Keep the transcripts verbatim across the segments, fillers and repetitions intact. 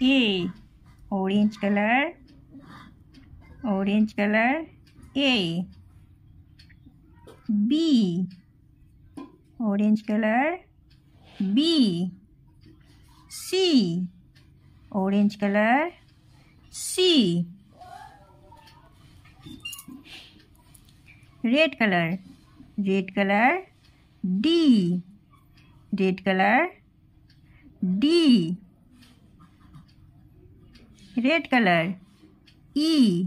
A, orange color, orange color, A. B, orange color, B. C, orange color, C. Red color, red color, D. Red color, D. Red color, E.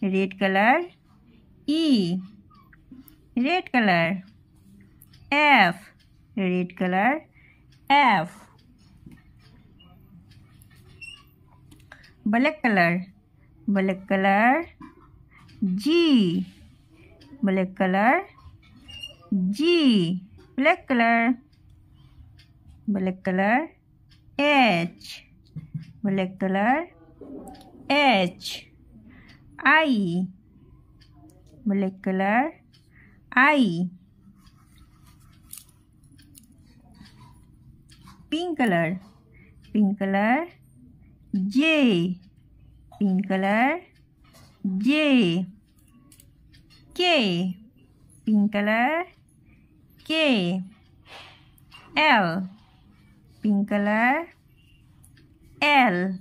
Red color, E. Red color, F. Red color, F. Black color, black color, G. Black color, G. Black color, black color, H. Black color, H. I. Black color, I. Pink color, pink color, J. Pink color, J. K. Pink color, K. L. Pink color, L.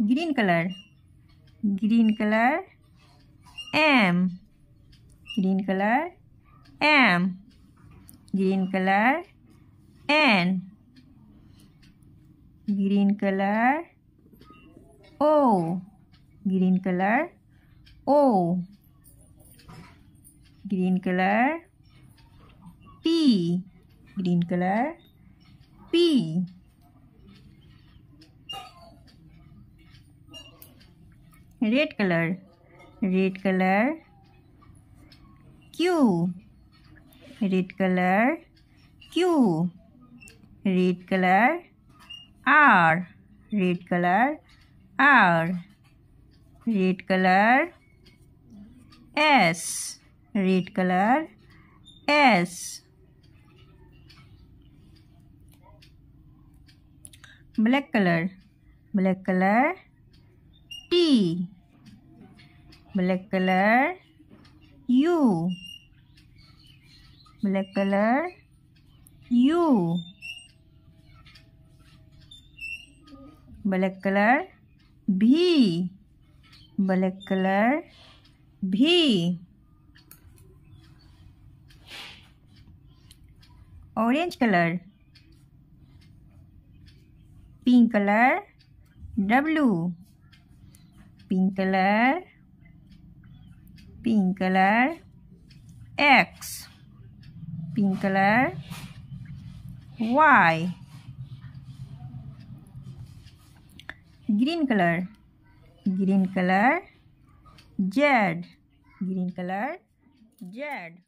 Green color, green color, M. Green color, M. Green color, N. Green color, O. Green color, O. Green color, P. Green color, P. Red color, red color, Q. Red color, Q. Red color, R. Red color, R. Red color, S. Red color, S. Black color, black color, T. Black color, U. Black color, U. Black color, B. Black color, B. Orange color, pink color, W. Pink color, pink color, X. Pink color, Y. Green color, green color, Z. Green color, Z.